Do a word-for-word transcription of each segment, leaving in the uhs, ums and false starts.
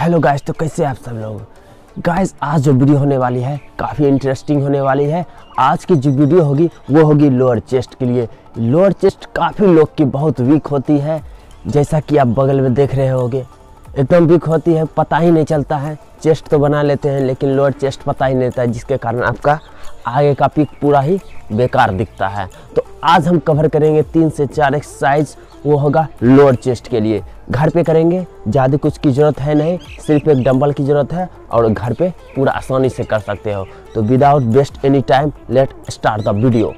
Hello guys, तो कैसे आप सब लोग। गाइस आज जो वीडियो होने वाली है काफ़ी इंटरेस्टिंग होने वाली है। आज की जो वीडियो होगी वो होगी लोअर चेस्ट के लिए। लोअर चेस्ट काफ़ी लोग की बहुत वीक होती है, जैसा कि आप बगल में देख रहे होगे एकदम वीक होती है, पता ही नहीं चलता है। चेस्ट तो बना लेते हैं लेकिन लोअर चेस्ट पता ही नहीं होता है, जिसके कारण आपका आगे का पिक पूरा ही बेकार दिखता है। तो आज हम कवर करेंगे तीन से चार एक्सरसाइज, वो होगा लोअर चेस्ट के लिए। घर पे करेंगे, ज़्यादा कुछ की ज़रूरत है नहीं, सिर्फ एक डंबल की ज़रूरत है और घर पे पूरा आसानी से कर सकते हो। तो without waste any time let start the video.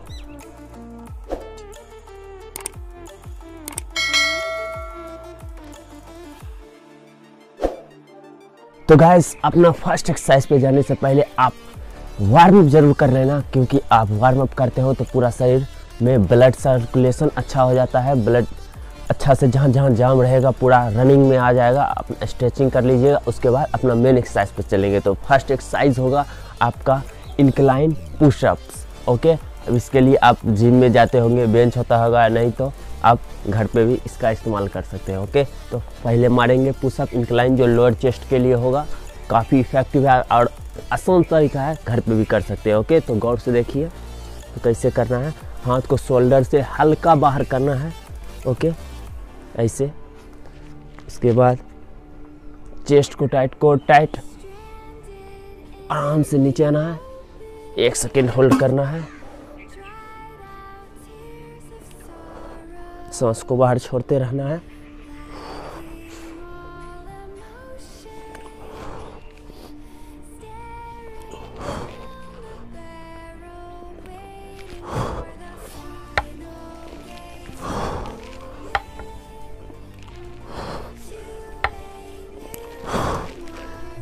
तो गाइस अपना फर्स्ट एक्सरसाइज पे जाने से पहले आप वार्म अप जरूर कर लेना, क्योंकि आप वार्म अप करते हो तो पूरा शरीर में ब्लड सर्कुलेशन अच्छा हो जाता है। ब्लड अच्छा से जहाँ जहाँ जाम रहेगा पूरा रनिंग में आ जाएगा। आप स्ट्रेचिंग कर लीजिएगा, उसके बाद अपना मेन एक्सरसाइज पर चलेंगे। तो फर्स्ट एक्सरसाइज होगा आपका इंक्लाइन पुशअप्स। ओके, अब इसके लिए आप जिम में जाते होंगे, बेंच होता होगा, नहीं तो आप घर पे भी इसका इस्तेमाल कर सकते हो। ओके, तो पहले मारेंगे पुशअप इंक्लाइन, जो लोअर चेस्ट के लिए होगा। काफ़ी इफेक्टिव है और आसान तरीका है, घर पे भी कर सकते हो। ओके, तो गौर से देखिए तो कैसे करना है। हाथ को शोल्डर से हल्का बाहर करना है। ओके, ऐसे। इसके बाद चेस्ट को टाइट को टाइट आराम से नीचे आना है, एक सेकेंड होल्ड करना है, सांस को बाहर छोड़ते रहना है।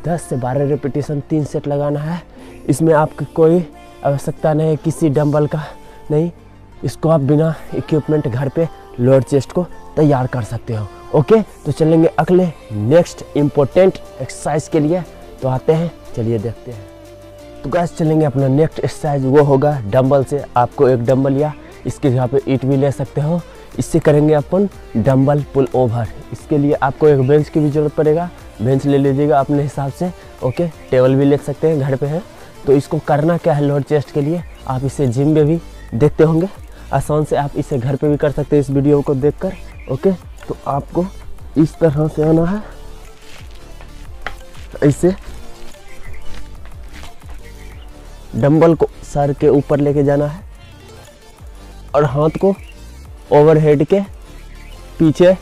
दस से बारह रिपीटेशन तीन सेट लगाना है। इसमें आपकी कोई आवश्यकता नहीं है किसी डंबल का, नहीं। इसको आप बिना इक्विपमेंट घर पे लोअर चेस्ट को तैयार कर सकते हो। ओके, तो चलेंगे अगले नेक्स्ट इम्पोर्टेंट एक्सरसाइज के लिए। तो आते हैं, चलिए देखते हैं। तो गाइस चलेंगे अपना नेक्स्ट एक्सरसाइज, वो होगा डंबल से। आपको एक डंबल या इसके जगह पे ईट भी ले सकते हो। इससे करेंगे अपन डंबल पुल ओवर। इसके लिए आपको एक बेंच की भी जरूरत पड़ेगा, बेंच ले लीजिएगा अपने हिसाब से। ओके, टेबल भी ले सकते हैं, घर पे है। तो इसको करना क्या है लोअर चेस्ट के लिए, आप इसे जिम में भी देखते होंगे, आसान से आप इसे घर पे भी कर सकते हैं इस वीडियो को देखकर। ओके, तो आपको इस तरह से आना है, ऐसे डंबल को सर के ऊपर लेके जाना है और हाथ को ओवरहेड के पीछे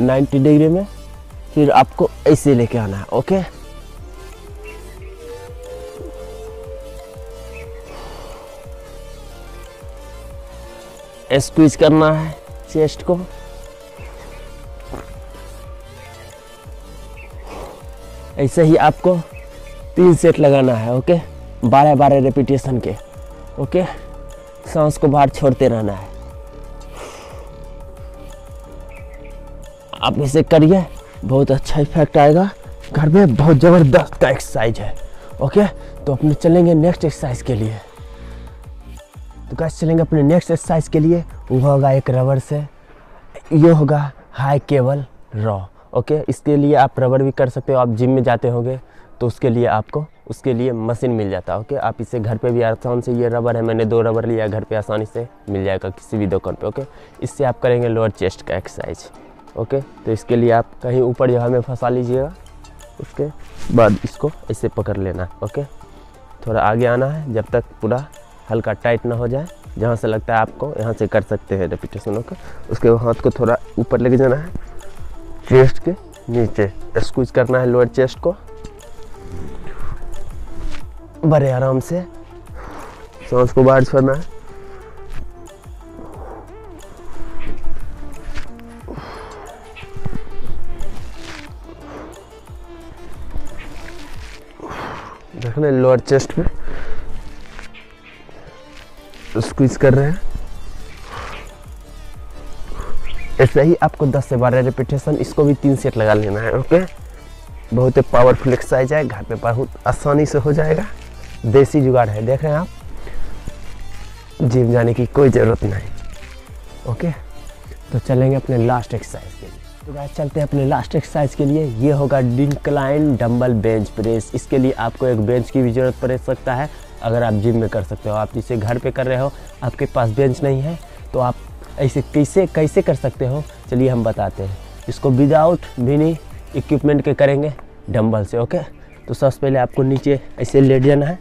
नब्बे डिग्री में फिर आपको ऐसे लेके आना है। ओके, स्क्वीज करना है चेस्ट को। ऐसे ही आपको तीन सेट लगाना है। ओके, बारह बारह रेपिटेशन के। ओके, सांस को बाहर छोड़ते रहना है। आप इसे करिए, बहुत अच्छा इफेक्ट आएगा। घर में बहुत ज़बरदस्त का एक्सरसाइज है। ओके, तो अपने चलेंगे नेक्स्ट एक्सरसाइज के लिए। तो गाइस चलेंगे अपने नेक्स्ट एक्सरसाइज के लिए, वो होगा एक रबर से। ये होगा हाई केबल रॉ। ओके, इसके लिए आप रबर भी कर सकते हो। आप जिम में जाते होंगे तो उसके लिए आपको उसके लिए मशीन मिल जाता है। ओके, आप इसे घर पे भी आसान से, ये रबर है, मैंने दो रबर लिया, घर पे आसानी से मिल जाएगा किसी भी दुकान पे। ओके, इससे आप करेंगे लोअर चेस्ट का एक्सरसाइज। ओके, तो इसके लिए आप कहीं ऊपर जगह में फंसा लीजिएगा, उसके बाद इसको ऐसे पकड़ लेना। ओके, थोड़ा आगे आना है जब तक पूरा हल्का टाइट ना हो जाए, जहाँ से लगता है आपको यहाँ से कर सकते हैं रेपिटेशन। ओके, उसके हाथ को थोड़ा ऊपर लेके जाना है, चेस्ट के नीचे स्क्वीज करना है लोअर चेस्ट को, बड़े आराम से सांस को बाहर छोड़ना है। देखना लोअर चेस्ट में स्क्वीज कर रहे हैं। ऐसे ही आपको दस से बारह रिपीटेशन, इसको भी तीन सेट लगा लेना है। ओके, बहुत ही पावरफुल एक्सरसाइज है, घर पे बहुत आसानी से हो जाएगा, देसी जुगाड़ है, देख रहे हैं आप, जिम जाने की कोई ज़रूरत नहीं। ओके, तो चलेंगे अपने लास्ट एक्सरसाइज के लिए। तो गाइस चलते हैं अपने लास्ट एक्सरसाइज के लिए। ये होगा डिंक्लाइन डम्बल बेंच प्रेस। इसके लिए आपको एक बेंच की भी जरूरत पड़ सकता है। अगर आप जिम में कर सकते हो, आप जिसे घर पे कर रहे हो, आपके पास बेंच नहीं है तो आप ऐसे कैसे कैसे कर सकते हो, चलिए हम बताते हैं। इसको विदाउट मिनी इक्विपमेंट के करेंगे डम्बल से। ओके, तो सबसे पहले आपको नीचे ऐसे लेट जाना है।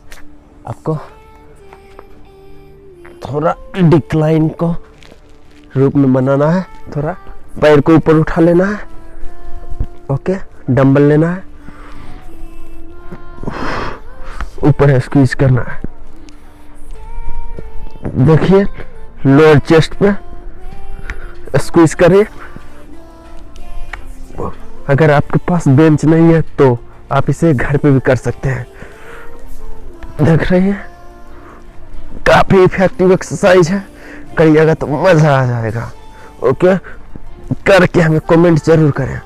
आपको थोड़ा डिक्लाइन को रूप में बनाना है। थोड़ा पैर को ऊपर उठा लेना है। ओके, डंबल लेना है, ऊपर स्क्वीज करना है। देखिए लोअर चेस्ट पे स्क्वीज करिए। अगर आपके पास बेंच नहीं है तो आप इसे घर पे भी कर सकते हैं। देख रहे हैं, काफी इफेक्टिव एक्सरसाइज है, करिएगा तो मजा आ जाएगा। ओके, करके हमें कमेंट जरूर करें।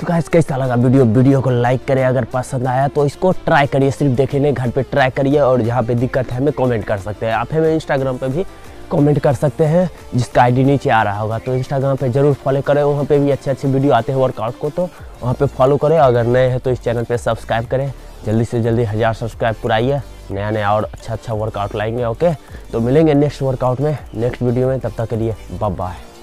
तो गाइस कैसा लगा वीडियो वीडियो को लाइक करें अगर पसंद आया तो। इसको ट्राई करिए, सिर्फ देखे नहीं, घर पे ट्राई करिए। और जहाँ पे दिक्कत है हमें कमेंट कर सकते हैं। आप हमें इंस्टाग्राम पे भी कमेंट कर सकते हैं, जिसका आईडी नीचे आ रहा होगा। तो इंस्टाग्राम पे जरूर फॉलो करें, वहाँ पे भी अच्छे अच्छे वीडियो आते हैं वर्कआउट को, तो वहाँ पे फॉलो करें। अगर नए हैं तो इस चैनल पे सब्सक्राइब करें, जल्दी से जल्दी हज़ार सब्सक्राइब कराइए। नया नया और अच्छा अच्छा वर्कआउट लाएंगे। ओके, तो मिलेंगे नेक्स्ट वर्कआउट में, नेक्स्ट वीडियो में। तब तक के लिए बाय बाय।